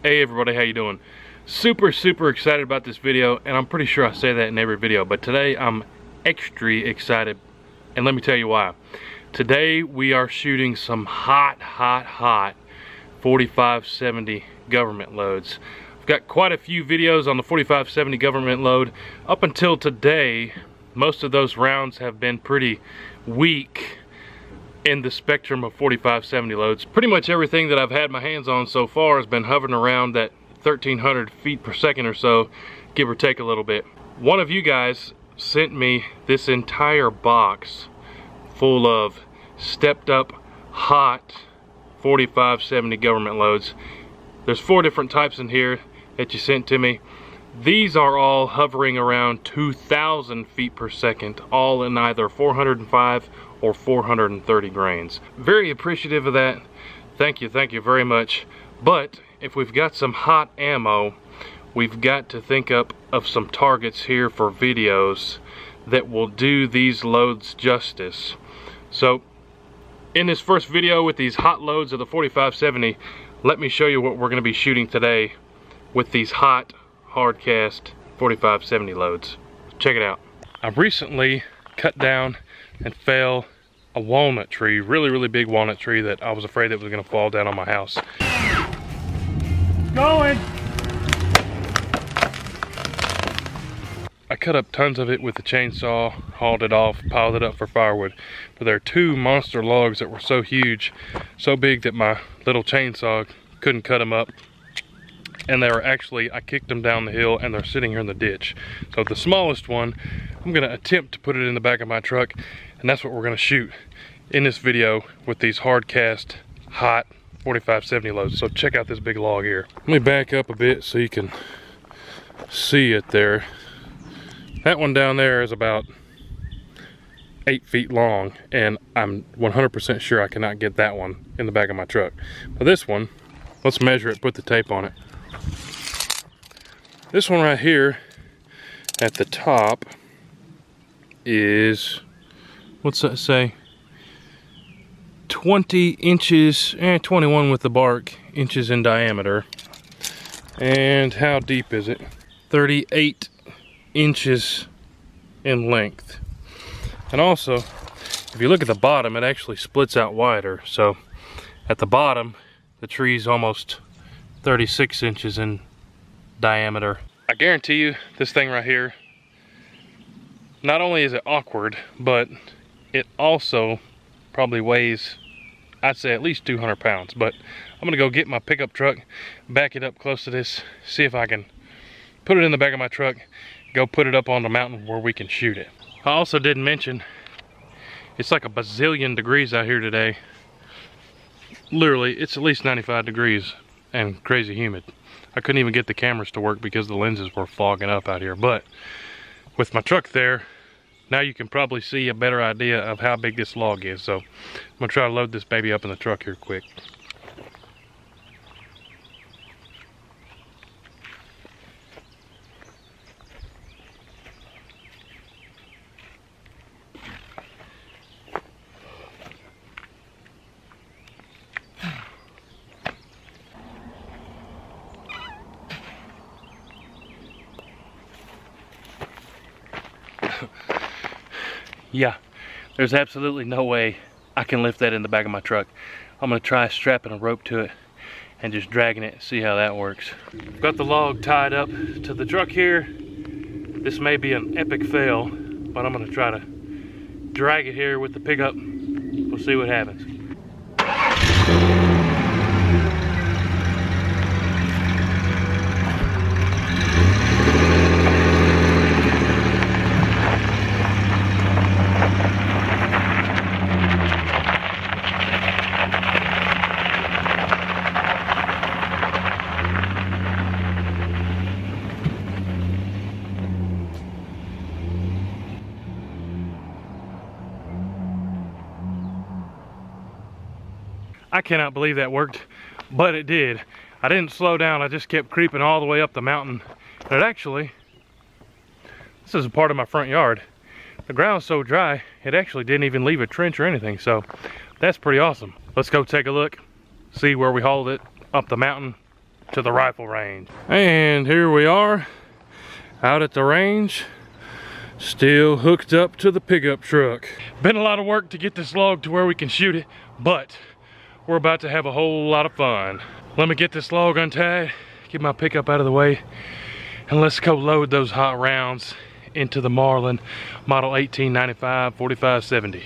Hey everybody, how you doing? Super excited about this video, and I'm pretty sure I say that in every video, but today I'm extra excited, and let me tell you why. Today we are shooting some hot 4570 government loads. I've got quite a few videos on the 4570 government load. Up until today, most of those rounds have been pretty weak in the spectrum of 4570 loads. Pretty much everything that I've had my hands on so far has been hovering around that 1300 feet per second or so, give or take a little bit. One of you guys sent me this entire box full of stepped up hot 4570 government loads. There's four different types in here that you sent to me. These are all hovering around 2,000 feet per second, all in either 405 or 430 grains. Very appreciative of that. Thank you very much. But if we've got some hot ammo, we've got to think up of some targets here for videos that will do these loads justice. So in this first video with these hot loads of the 4570, let me show you what we're going to be shooting today with these hot hardcast 4570 loads. Check it out. I've recently cut down and fell a walnut tree, really big walnut tree that I was afraid that was gonna fall down on my house. Going! I cut up tons of it with the chainsaw, hauled it off, piled it up for firewood. But there are two monster logs that were so huge, so big that my little chainsaw couldn't cut them up. And they were actually, I kicked them down the hill and they're sitting here in the ditch. So the smallest one, I'm gonna attempt to put it in the back of my truck, and that's what we're gonna shoot in this video with these hard cast hot 4570 loads. So check out this big log here. Let me back up a bit so you can see it there. That one down there is about 8 feet long, and I'm 100% sure I cannot get that one in the back of my truck. But this one, let's measure it, put the tape on it. This one right here at the top is, what's that say, 20 inches, 21 with the bark, inches in diameter. And how deep is it? 38 inches in length. And also, if you look at the bottom, it actually splits out wider. So at the bottom, the tree's almost 36 inches in diameter. I guarantee you this thing right here, not only is it awkward, but it also probably weighs, I'd say, at least 200 pounds. But I'm gonna go get my pickup truck, back it up close to this, see if I can put it in the back of my truck, go put it up on the mountain where we can shoot it. I also didn't mention, it's like a bazillion degrees out here today. Literally, it's at least 95 degrees and crazy humid. I couldn't even get the cameras to work because the lenses were fogging up out here. But with my truck there, now you can probably see a better idea of how big this log is. So I'm gonna try to load this baby up in the truck here quick. Yeah, there's absolutely no way I can lift that in the back of my truck. I'm gonna try strapping a rope to it and just dragging it, see how that works. Got the log tied up to the truck here. This may be an epic fail, but I'm gonna try to drag it here with the pickup. We'll see what happens. I cannot believe that worked, but it did. I didn't slow down, I just kept creeping all the way up the mountain. And it actually, this is a part of my front yard. The ground's so dry, it actually didn't even leave a trench or anything, so that's pretty awesome. Let's go take a look, see where we hauled it up the mountain, to the rifle range. And here we are out at the range, still hooked up to the pickup truck. Been a lot of work to get this log to where we can shoot it, but we're about to have a whole lot of fun. Let me get this log untied, get my pickup out of the way, and let's go load those hot rounds into the Marlin Model 1895 4570.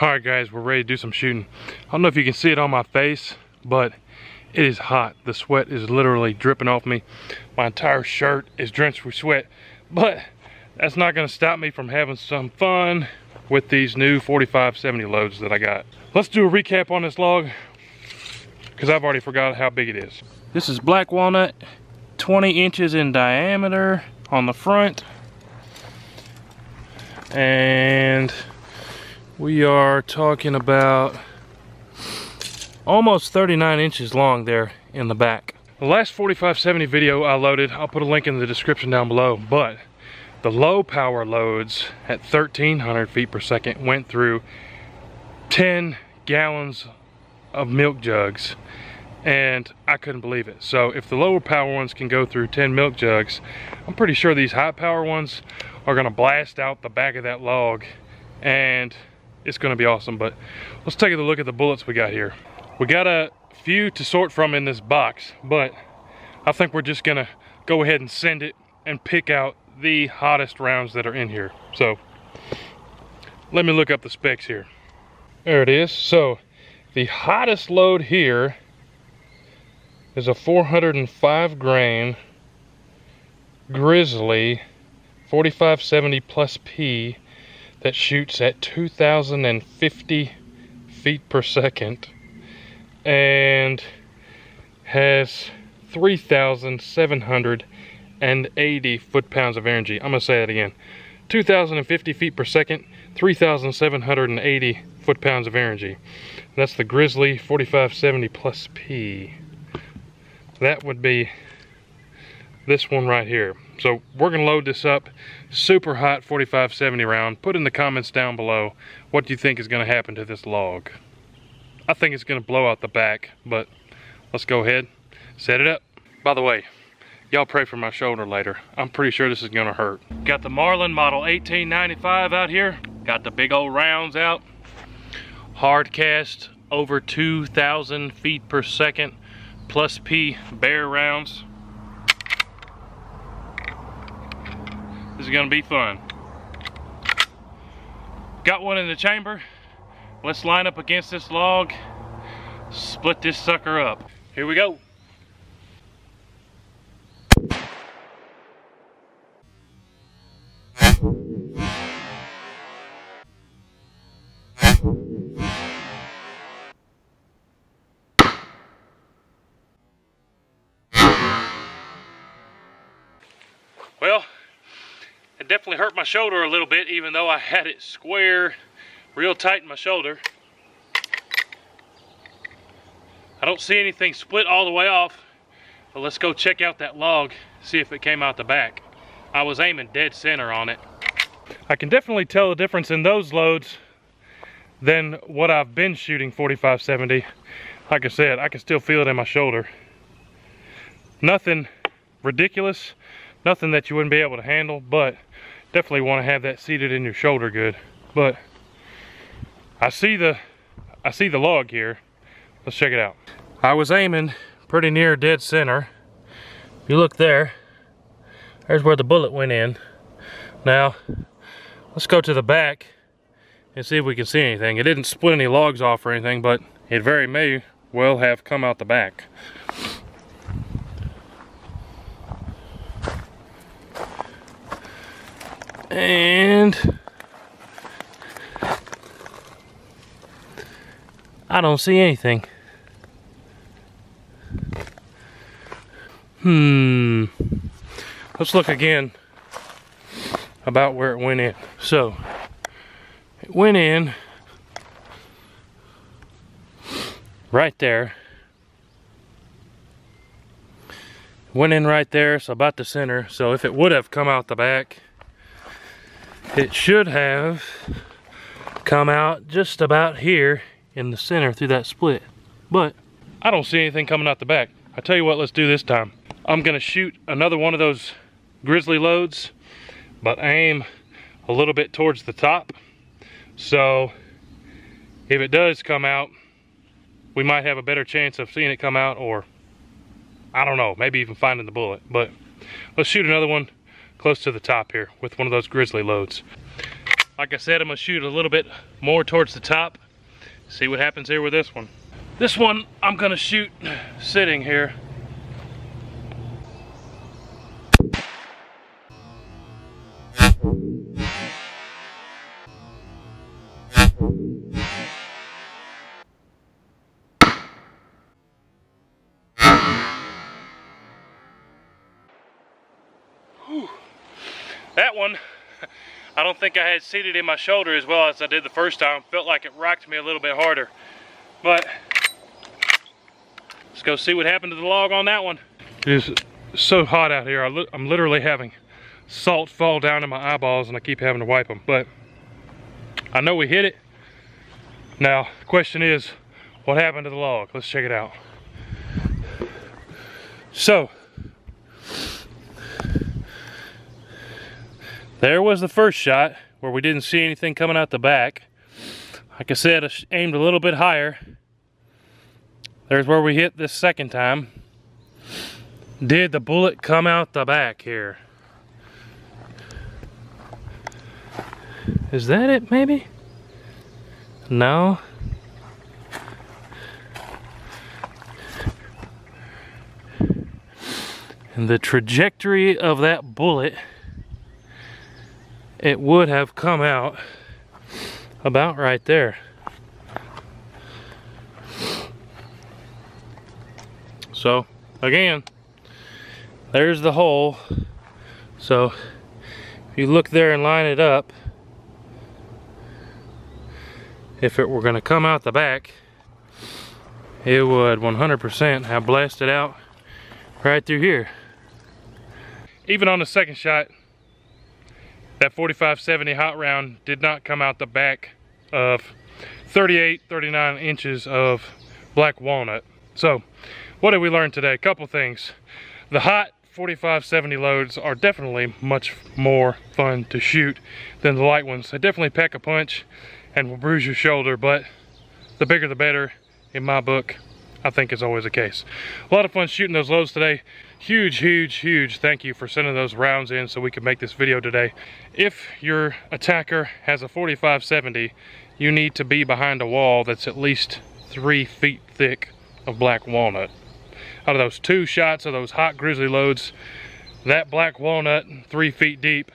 All right guys, we're ready to do some shooting. I don't know if you can see it on my face, but it is hot. The sweat is literally dripping off me. My entire shirt is drenched with sweat, but that's not gonna stop me from having some fun with these new 4570 loads that I got. Let's do a recap on this log, because I've already forgot how big it is. This is black walnut, 20 inches in diameter on the front. And we are talking about almost 39 inches long there in the back. The last 4570 video I loaded, I'll put a link in the description down below, but the low power loads at 1300 feet per second went through 10 gallons of milk jugs, and I couldn't believe it. So if the lower power ones can go through 10 milk jugs, I'm pretty sure these high power ones are gonna blast out the back of that log, and it's gonna be awesome. But let's take a look at the bullets we got here. We got a few to sort from in this box, but I think we're just gonna go ahead and send it and pick out the hottest rounds that are in here. So let me look up the specs here. There it is. So the hottest load here is a 405 grain Grizzly 4570 plus P that shoots at 2,050 feet per second and has 3,780 foot-pounds of energy. I'm gonna say that again. 2,050 feet per second, 3,780 foot-pounds of energy. That's the Grizzly 4570 plus P. That would be this one right here. So we're gonna load this up, super hot 4570 round. Put in the comments down below what you think is gonna happen to this log. I think it's gonna blow out the back, but let's go ahead, set it up. By the way, y'all pray for my shoulder later. I'm pretty sure this is gonna hurt. Got the Marlin Model 1895 out here. Got the big old rounds out. Hard cast over 2,000 feet per second plus P bare rounds. This is gonna be fun. Got one in the chamber. Let's line up against this log, split this sucker up. Here we go. Well, it definitely hurt my shoulder a little bit, even though I had it square, real tight in my shoulder. I don't see anything split all the way off, but let's go check out that log, see if it came out the back. I was aiming dead center on it. I can definitely tell the difference in those loads than what I've been shooting 4570. Like I said, I can still feel it in my shoulder. Nothing ridiculous, nothing that you wouldn't be able to handle, but definitely want to have that seated in your shoulder good. But I see the log here. Let's check it out. I was aiming pretty near dead center. If you look there, there's where the bullet went in. Now let's go to the back and see if we can see anything. It didn't split any logs off or anything, but it very may well have come out the back. And I don't see anything. Let's look again about where it went in. So it went in right there. Went in right there, so about the center. So if it would have come out the back, it should have come out just about here in the center through that split. But I don't see anything coming out the back. I tell you what, let's do this time. I'm gonna shoot another one of those grizzly loads, but aim a little bit towards the top. So if it does come out, we might have a better chance of seeing it come out, or I don't know, maybe even finding the bullet. But let's shoot another one close to the top here with one of those grizzly loads. Like I said, I'm gonna shoot a little bit more towards the top. See what happens here with this one. This one I'm gonna shoot sitting here. Whew. That one, I don't think I had seated in my shoulder as well as I did the first time. Felt like it rocked me a little bit harder. But let's go see what happened to the log on that one. It is so hot out here. I'm literally having salt fall down in my eyeballs and I keep having to wipe them. But I know we hit it. Now, the question is, what happened to the log? Let's check it out. So, there was the first shot where we didn't see anything coming out the back. Like I said, I aimed a little bit higher. There's where we hit this second time. Did the bullet come out the back here? Is that it, maybe? No. And the trajectory of that bullet, it would have come out about right there. So again, there's the hole. So if you look there and line it up, if it were gonna come out the back, it would 100% have blasted out right through here. Even on the second shot, that 45-70 hot round did not come out the back of 38-39 inches of black walnut. So what did we learn today? A couple things. The hot 45-70 loads are definitely much more fun to shoot than the light ones. They definitely pack a punch and will bruise your shoulder, but the bigger the better in my book, I think, is always the case. A lot of fun shooting those loads today. Huge thank you for sending those rounds in so we could make this video today. If your attacker has a 45-70, you need to be behind a wall that's at least 3 feet thick of black walnut. Out of those two shots of those hot grizzly loads, that black walnut 3 feet deep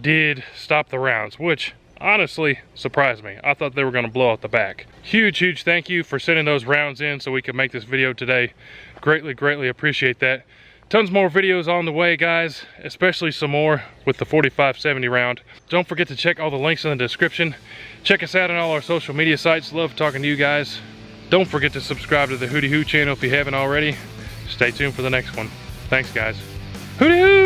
did stop the rounds, which honestly surprised me. I thought they were gonna blow out the back. Huge thank you for sending those rounds in so we could make this video today. Greatly appreciate that. Tons more videos on the way, guys, especially some more with the 45-70 round. Don't forget to check all the links in the description. Check us out on all our social media sites. Love talking to you guys. Don't forget to subscribe to the Hootie Hoo channel if you haven't already. Stay tuned for the next one. Thanks, guys. Hootie Hoo!